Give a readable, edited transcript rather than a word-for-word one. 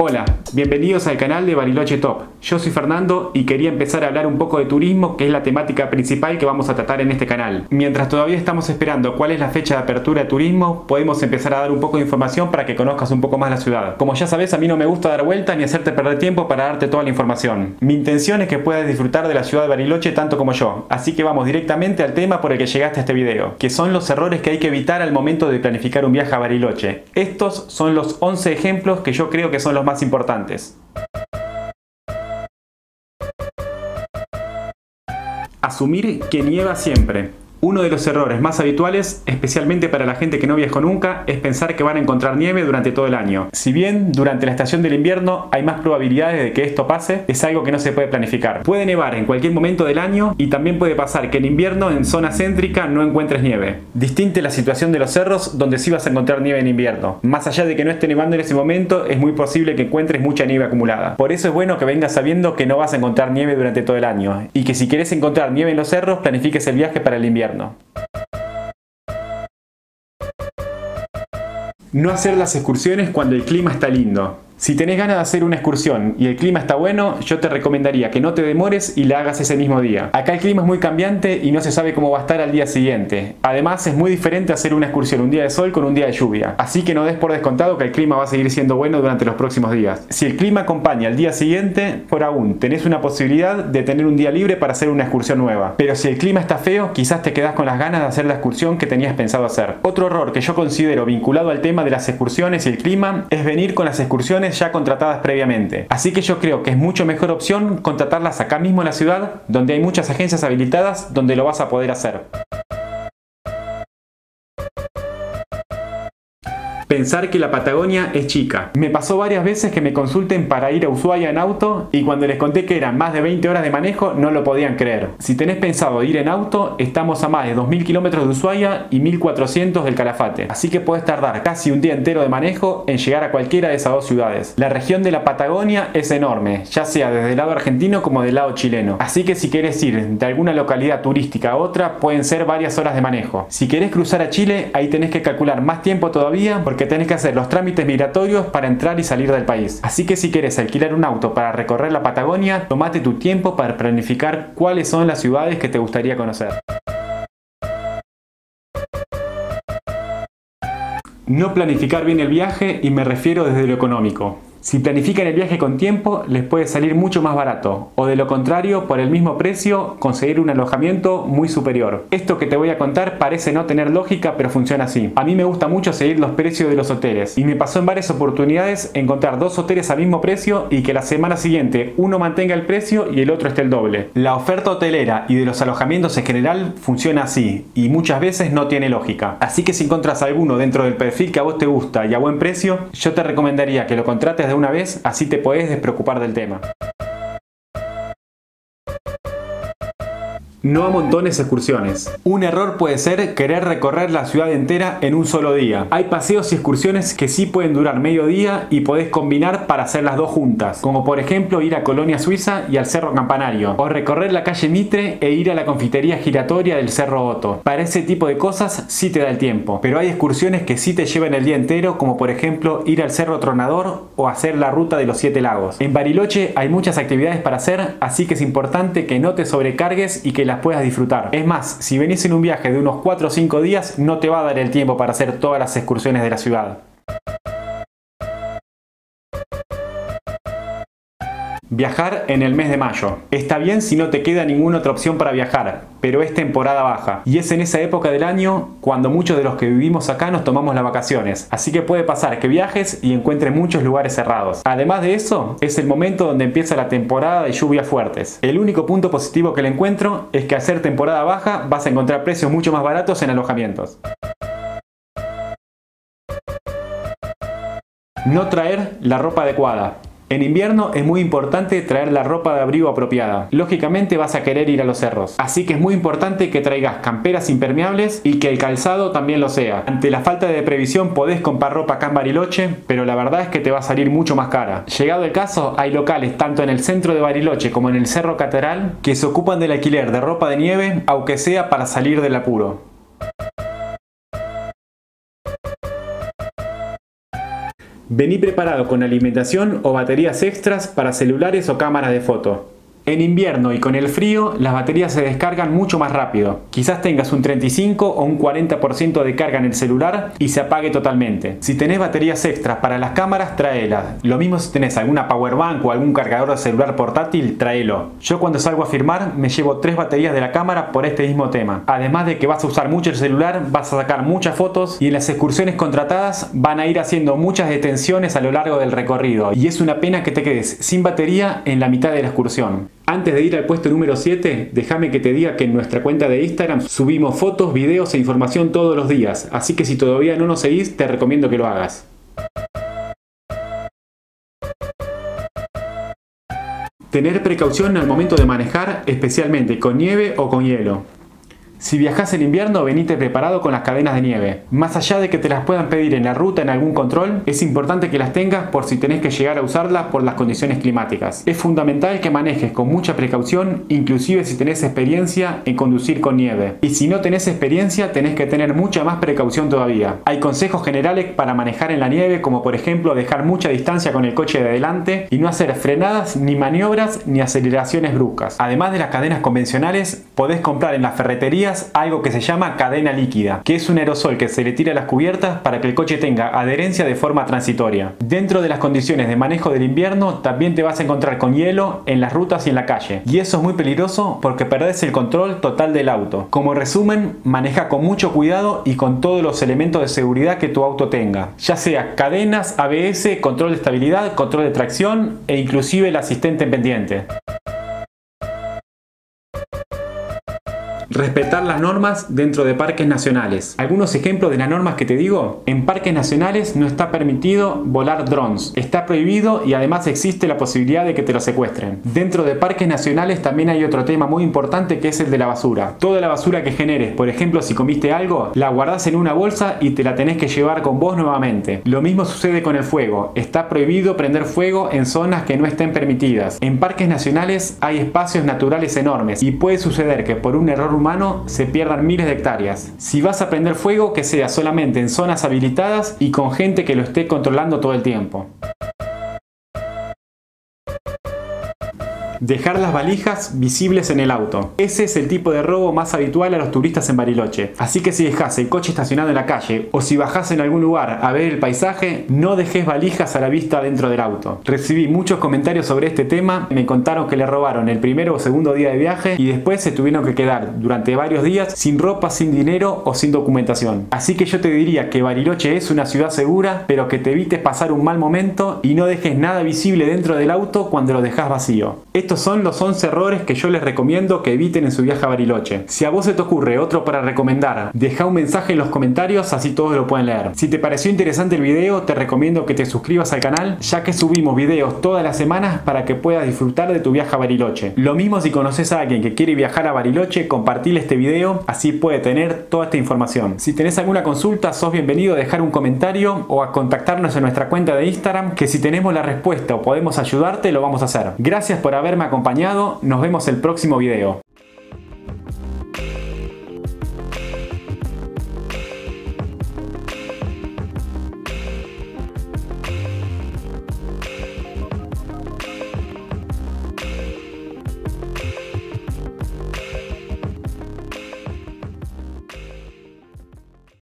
Hola, bienvenidos al canal de Bariloche Top. Yo soy Fernando y quería empezar a hablar un poco de turismo, que es la temática principal que vamos a tratar en este canal. Mientras todavía estamos esperando cuál es la fecha de apertura de turismo, podemos empezar a dar un poco de información para que conozcas un poco más la ciudad. Como ya sabes, a mí no me gusta dar vuelta ni hacerte perder tiempo para darte toda la información. Mi intención es que puedas disfrutar de la ciudad de Bariloche tanto como yo, así que vamos directamente al tema por el que llegaste a este video, que son los errores que hay que evitar al momento de planificar un viaje a Bariloche. Estos son los 11 ejemplos que yo creo que son los más importantes. Asumir que nieva siempre. Uno de los errores más habituales, especialmente para la gente que no viajó nunca, es pensar que van a encontrar nieve durante todo el año. Si bien durante la estación del invierno hay más probabilidades de que esto pase, es algo que no se puede planificar. Puede nevar en cualquier momento del año y también puede pasar que en invierno en zona céntrica no encuentres nieve. Distinta la situación de los cerros, donde sí vas a encontrar nieve en invierno. Más allá de que no esté nevando en ese momento, es muy posible que encuentres mucha nieve acumulada. Por eso es bueno que vengas sabiendo que no vas a encontrar nieve durante todo el año y que si querés encontrar nieve en los cerros, planifiques el viaje para el invierno. No hacer las excursiones cuando el clima está lindo. Si tenés ganas de hacer una excursión y el clima está bueno, yo te recomendaría que no te demores y la hagas ese mismo día. Acá el clima es muy cambiante y no se sabe cómo va a estar al día siguiente. Además, es muy diferente hacer una excursión un día de sol con un día de lluvia. Así que no des por descontado que el clima va a seguir siendo bueno durante los próximos días. Si el clima acompaña al día siguiente, por aún tenés una posibilidad de tener un día libre para hacer una excursión nueva. Pero si el clima está feo, quizás te quedás con las ganas de hacer la excursión que tenías pensado hacer. Otro error que yo considero vinculado al tema de las excursiones y el clima es venir con las excursiones ya contratadas previamente. Así que yo creo que es mucho mejor opción contratarlas acá mismo en la ciudad, donde hay muchas agencias habilitadas donde lo vas a poder hacer. Pensar que la Patagonia es chica. Me pasó varias veces que me consulten para ir a Ushuaia en auto y cuando les conté que eran más de 20 horas de manejo no lo podían creer. Si tenés pensado ir en auto, estamos a más de 2000 kilómetros de Ushuaia y 1400 del Calafate. Así que podés tardar casi un día entero de manejo en llegar a cualquiera de esas dos ciudades. La región de la Patagonia es enorme, ya sea desde el lado argentino como del lado chileno. Así que si querés ir de alguna localidad turística a otra, pueden ser varias horas de manejo. Si querés cruzar a Chile, ahí tenés que calcular más tiempo todavía porque tenés que hacer los trámites migratorios para entrar y salir del país. Así que si querés alquilar un auto para recorrer la Patagonia, tomate tu tiempo para planificar cuáles son las ciudades que te gustaría conocer. No planificar bien el viaje, y me refiero desde lo económico. Si planifican el viaje con tiempo, les puede salir mucho más barato, o de lo contrario, por el mismo precio, conseguir un alojamiento muy superior. Esto que te voy a contar parece no tener lógica, pero funciona así. A mí me gusta mucho seguir los precios de los hoteles, y me pasó en varias oportunidades encontrar dos hoteles al mismo precio y que la semana siguiente uno mantenga el precio y el otro esté el doble. La oferta hotelera y de los alojamientos en general funciona así, y muchas veces no tiene lógica. Así que si encontrás alguno dentro del perfil que a vos te gusta y a buen precio, yo te recomendaría que lo contrates de una vez, así te podés despreocupar del tema. No amontones excursiones. Un error puede ser querer recorrer la ciudad entera en un solo día. Hay paseos y excursiones que sí pueden durar medio día y podés combinar para hacer las dos juntas, como por ejemplo ir a Colonia Suiza y al Cerro Campanario, o recorrer la calle Mitre e ir a la confitería giratoria del Cerro Otto. Para ese tipo de cosas sí te da el tiempo, pero hay excursiones que sí te llevan el día entero, como por ejemplo ir al Cerro Tronador o hacer la ruta de los 7 lagos. En Bariloche hay muchas actividades para hacer, así que es importante que no te sobrecargues y que las puedas disfrutar. Es más, si venís en un viaje de unos 4 o 5 días, no te va a dar el tiempo para hacer todas las excursiones de la ciudad. Viajar en el mes de mayo. Está bien si no te queda ninguna otra opción para viajar, pero es temporada baja y es en esa época del año cuando muchos de los que vivimos acá nos tomamos las vacaciones. Así que puede pasar que viajes y encuentres muchos lugares cerrados. Además de eso, es el momento donde empieza la temporada de lluvias fuertes. El único punto positivo que le encuentro es que al ser temporada baja vas a encontrar precios mucho más baratos en alojamientos. No traer la ropa adecuada. En invierno es muy importante traer la ropa de abrigo apropiada. Lógicamente vas a querer ir a los cerros, así que es muy importante que traigas camperas impermeables y que el calzado también lo sea. Ante la falta de previsión podés comprar ropa acá en Bariloche, pero la verdad es que te va a salir mucho más cara. Llegado el caso, hay locales tanto en el centro de Bariloche como en el Cerro Catedral que se ocupan del alquiler de ropa de nieve, aunque sea para salir del apuro. Vení preparado con alimentación o baterías extras para celulares o cámaras de foto. En invierno y con el frío, las baterías se descargan mucho más rápido. Quizás tengas un 35 o un 40% de carga en el celular y se apague totalmente. Si tenés baterías extras para las cámaras, tráelas. Lo mismo si tenés alguna power bank o algún cargador de celular portátil, tráelo. Yo cuando salgo a firmar me llevo 3 baterías de la cámara por este mismo tema. Además de que vas a usar mucho el celular, vas a sacar muchas fotos y en las excursiones contratadas van a ir haciendo muchas detenciones a lo largo del recorrido. Y es una pena que te quedes sin batería en la mitad de la excursión. Antes de ir al puesto número 7, déjame que te diga que en nuestra cuenta de Instagram subimos fotos, videos e información todos los días, así que si todavía no nos seguís, te recomiendo que lo hagas. Tener precaución al momento de manejar, especialmente con nieve o con hielo. Si viajás en invierno, venite preparado con las cadenas de nieve. Más allá de que te las puedan pedir en la ruta en algún control, es importante que las tengas por si tenés que llegar a usarlas por las condiciones climáticas. Es fundamental que manejes con mucha precaución, inclusive si tenés experiencia en conducir con nieve. Y si no tenés experiencia, tenés que tener mucha más precaución todavía. Hay consejos generales para manejar en la nieve, como por ejemplo dejar mucha distancia con el coche de adelante y no hacer frenadas, ni maniobras, ni aceleraciones bruscas. Además de las cadenas convencionales, podés comprar en la ferretería algo que se llama cadena líquida, que es un aerosol que se le tira a las cubiertas para que el coche tenga adherencia de forma transitoria. Dentro de las condiciones de manejo del invierno también te vas a encontrar con hielo en las rutas y en la calle, y eso es muy peligroso porque perdés el control total del auto. Como resumen, maneja con mucho cuidado y con todos los elementos de seguridad que tu auto tenga, ya sea cadenas, ABS, control de estabilidad, control de tracción e inclusive el asistente en pendiente. Respetar las normas dentro de parques nacionales. Algunos ejemplos de las normas que te digo: en parques nacionales no está permitido volar drones, está prohibido y además existe la posibilidad de que te lo secuestren. Dentro de parques nacionales también hay otro tema muy importante, que es el de la basura. Toda la basura que generes, por ejemplo si comiste algo, la guardás en una bolsa y te la tenés que llevar con vos nuevamente. Lo mismo sucede con el fuego, está prohibido prender fuego en zonas que no estén permitidas. En parques nacionales hay espacios naturales enormes y puede suceder que por un error humano se pierdan miles de hectáreas. Si vas a prender fuego, que sea solamente en zonas habilitadas y con gente que lo esté controlando todo el tiempo. Dejar las valijas visibles en el auto. Ese es el tipo de robo más habitual a los turistas en Bariloche. Así que si dejás el coche estacionado en la calle o si bajás en algún lugar a ver el paisaje, no dejes valijas a la vista dentro del auto. Recibí muchos comentarios sobre este tema. Me contaron que le robaron el primero o segundo día de viaje y después se tuvieron que quedar durante varios días sin ropa, sin dinero o sin documentación. Así que yo te diría que Bariloche es una ciudad segura, pero que te evites pasar un mal momento y no dejes nada visible dentro del auto cuando lo dejas vacío. Estos son los 11 errores que yo les recomiendo que eviten en su viaje a Bariloche. Si a vos se te ocurre otro para recomendar, deja un mensaje en los comentarios, así todos lo pueden leer. Si te pareció interesante el video, te recomiendo que te suscribas al canal, ya que subimos videos todas las semanas para que puedas disfrutar de tu viaje a Bariloche. Lo mismo si conoces a alguien que quiere viajar a Bariloche, compartile este video, así puede tener toda esta información. Si tenés alguna consulta, sos bienvenido a dejar un comentario o a contactarnos en nuestra cuenta de Instagram, que si tenemos la respuesta o podemos ayudarte, lo vamos a hacer. Gracias por haberme acompañado, nos vemos el próximo video.